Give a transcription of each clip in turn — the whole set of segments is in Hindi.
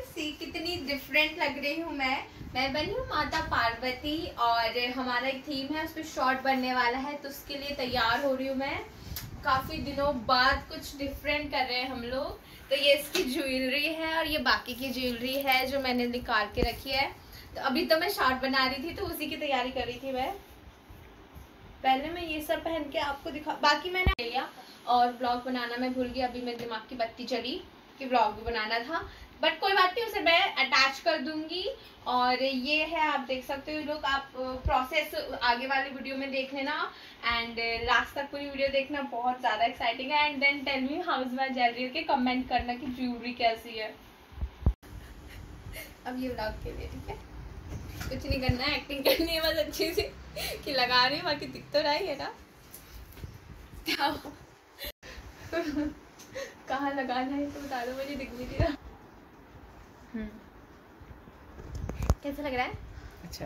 कैन सी कितनी डिफरेंट लग रही हूँ मैं बनी हूँ माता पार्वती और हमारा एक थीम है, उस पर शॉर्ट बनने वाला है तो उसके लिए तैयार हो रही हूँ मैं। काफ़ी दिनों बाद कुछ डिफरेंट कर रहे हैं हम लोग। तो ये इसकी ज्वेलरी है और ये बाकी की ज्वेलरी है जो मैंने निकाल के रखी है। तो अभी तो मैं शॉर्ट बना रही थी तो उसी की तैयारी कर रही थी मैं। पहले मैं ये सब पहन के आपको दिखा, बाकी मैंने ले लिया और ब्लॉग बनाना मैं भूल गई। अभी मेरे दिमाग की बत्ती चली कि ब्लॉग भी बनाना था, बट कोई बात नहीं, उसे मैं अटैच कर दूंगी। और ये है, आप देख सकते हो लोग, आप प्रोसेस आगे वाली वीडियो में देख लेना एंड लास्ट तक पूरी वीडियो देखना, बहुत ज़्यादा एक्साइटिंग है। And then tell me how is my jewellery, के कमेंट करना कि ज्वेलरी कैसी है। अब ये व्लॉग के लिए ठीक है, कुछ नहीं करना है, एक्टिंग करनी है बस अच्छे से कि लगा रही, बाकी दिख तो रहा ही है ना। कहाँ लगाना है तो बता दो, मुझे दिख भी नहीं रहा। कैसा लग रहा है? अच्छा।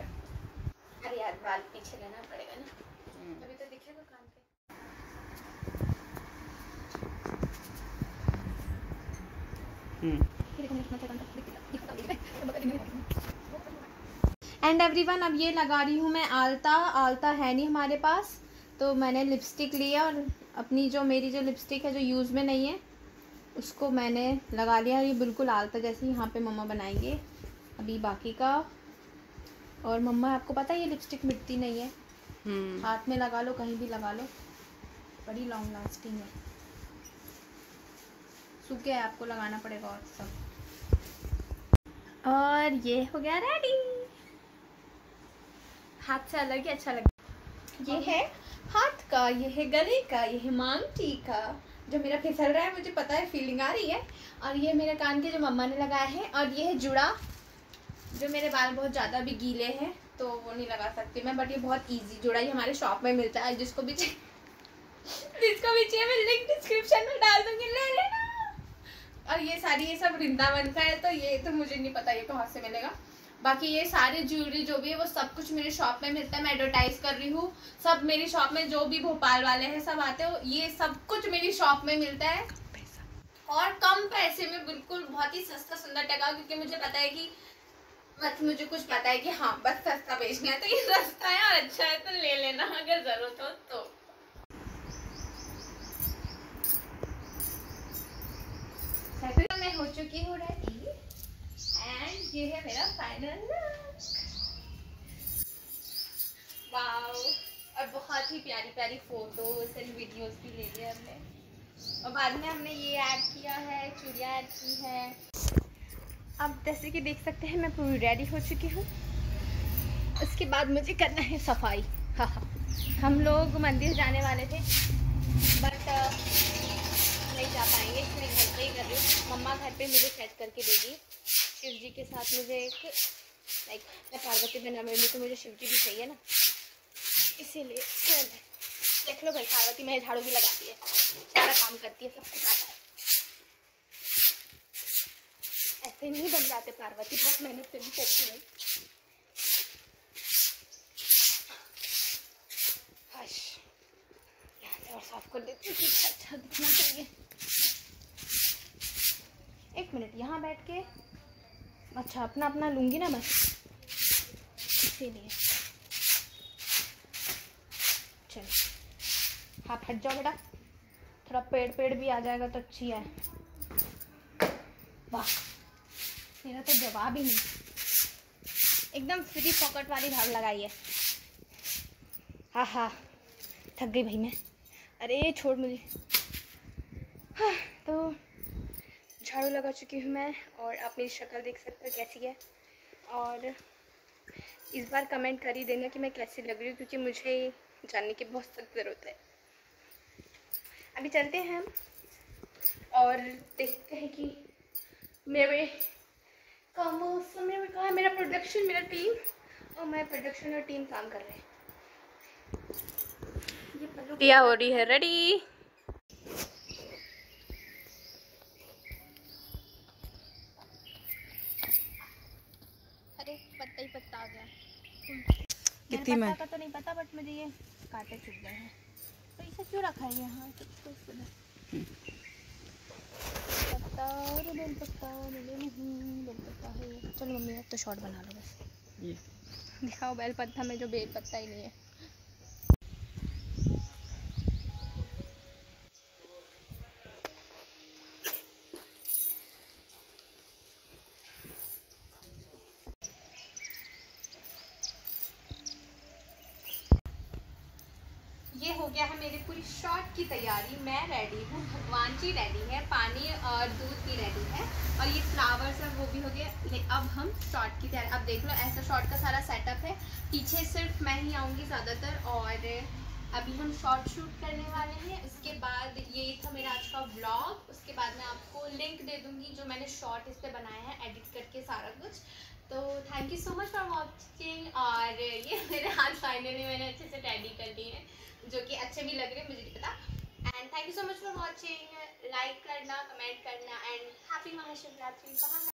अरे यार बाल पीछे लेना पड़ेगा ना, अभी तो दिखेगा कान पे। एंड एवरीवन, अब ये लगा रही हूँ मैं आलता है नहीं हमारे पास, तो मैंने लिपस्टिक लिया और अपनी जो मेरी जो लिपस्टिक है जो यूज़ में नहीं है उसको मैंने लगा लिया। ये बिल्कुल आलता जैसे यहाँ पे मम्मा बनाएंगे अभी बाकी का। और मम्मा, आपको पता है ये लिपस्टिक मिटती नहीं है, हाथ में लगा लो कहीं भी लगा लो, बड़ी लॉन्ग लास्टिंग है। सूखे है, आपको लगाना पड़ेगा और सब। और ये हो गया रेडी, हाथ से अलग ही अच्छा लगा। ये है हाथ का, ये है गले का, ये है मांगटी का जो मेरा फिसल रहा है, मुझे पता है फीलिंग आ रही है। और ये मेरे कान के जो मम्मा ने लगाया है। और ये है जुड़ा, जो मेरे बाल बहुत ज़्यादा भी गीले हैं तो वो नहीं लगा सकती मैं, बट ये बहुत इजी जुड़ा ही हमारे शॉप में मिलता है। जिसको भी चाहिए मैं लिंक डिस्क्रिप्शन में डाल दूँगी, ले लेना। और ये सब वृंदावन का है, तो ये तो मुझे नहीं पता ये कहाँ से मिलेगा। बाकी ये सारे ज्वेलरी जो भी है वो सब कुछ मेरे शॉप में मिलता है, मैं एडवर्टाइज़ कर रही हूँ। सब मेरी शॉप में जो भी भोपाल वाले हैं सब आते हो, ये सब कुछ मेरी शॉप में मिलता है और कम पैसे में बिल्कुल बहुत ही सस्ता सुंदर टका, क्योंकि मुझे पता है कि बस मुझे कुछ पता है कि हाँ बस सस्ता बेचना है, तो ये सस्ता है और अच्छा है, तो ले लेना अगर ज़रूरत हो तो। मैं हो चुकी हूँ रेडी एंड ये है मेरा फाइनल लुक। वाओ, और बहुत ही प्यारी प्यारी फोटोज एंड वीडियोज भी ले लिए हमने। और बाद में हमने ये ऐड किया है, चूड़ियाँ ऐड की है। अब जैसे कि देख सकते हैं मैं पूरी रेडी हो चुकी हूँ। उसके बाद मुझे करना है सफाई। हाँ, हम लोग मंदिर जाने वाले थे बट नहीं जा पाएंगे, इसलिए घर पे ही कर रही हूँ। मम्मा घर पे मुझे सेट करके देगी। शिव जी के साथ मुझे एक लाइक, मैं पार्वती बना मेरी तो मुझे शिव जी भी चाहिए ना, इसीलिए देख लो भाई पार्वती मेरे झाड़ू भी लगाती है, सारा काम करती है, सब कुछ आता है। ऐसे नहीं बन जाते पार्वती, बहुत मेहनत से भी करती है। और साफ कर देती हूँ, अच्छा दिखना चाहिए। एक मिनट यहाँ बैठ के अच्छा अपना अपना लूँगी ना बस, इसीलिए। चलो आप हट जाओ बेटा, थोड़ा पेड़ भी आ जाएगा तो अच्छी है। वाह, मेरा तो जवाब ही नहीं, एकदम फ्री पॉकेट वाली भाग लगाई है। हाँ, थक गई भाई मैं, अरे छोड़ मुझे। हाँ, तो झाड़ू लगा चुकी हूँ मैं और आप मेरी शक्ल देख सकते हो कैसी है। और इस बार कमेंट कर ही देना कि मैं कैसी लग रही हूँ, क्योंकि मुझे जानने की बहुत सख्त ज़रूरत है। अभी चलते हैं हम और देखते हैं कि मेरे काम में कहाँ है मेरा प्रोडक्शन, मेरा टीम। और मैं प्रोडक्शन और टीम काम कर रहे हैं। दिया हो रही है रेडी। अरे पत्ता ही पत्ता आ गया, कितनी मैं पत्ता तो नहीं पता, बट मुझे ये कांटे चुभ गए हैं। तो इसे क्यों रखा है यहाँ? पत्ता नहीं, चलो मम्मी अब तो शॉर्ट बना लो बस। ये दिखाओ बेल पत्ता में जो बेल पत्ता ही नहीं है। ये हो गया है मेरी पूरी शॉर्ट की तैयारी, मैं रेडी हूँ, भगवान जी रेडी है, पानी और दूध भी रेडी है और ये फ्लावर्स है वो भी हो गए। अब हम शॉर्ट की तैयारी, अब देख लो ऐसा शॉर्ट का सारा सेटअप है, पीछे सिर्फ मैं ही आऊँगी ज़्यादातर। और अभी हम शॉर्ट शूट करने वाले हैं, उसके बाद ये था मेरा आज का व्लॉग। उसके बाद मैं आपको लिंक दे दूँगी जो मैंने शॉर्ट इस पर बनाया है एडिट करके सारा कुछ। तो thank you so much for watching. और ये मेरे हाथ फाइनली मैंने अच्छे से टैडी कर लिए हैं जो कि अच्छे भी लग रहे हैं, मुझे नहीं पता। And thank you so much for watching, like करना, कमेंट करना एंड हैप्पी महाशिवरात्रि।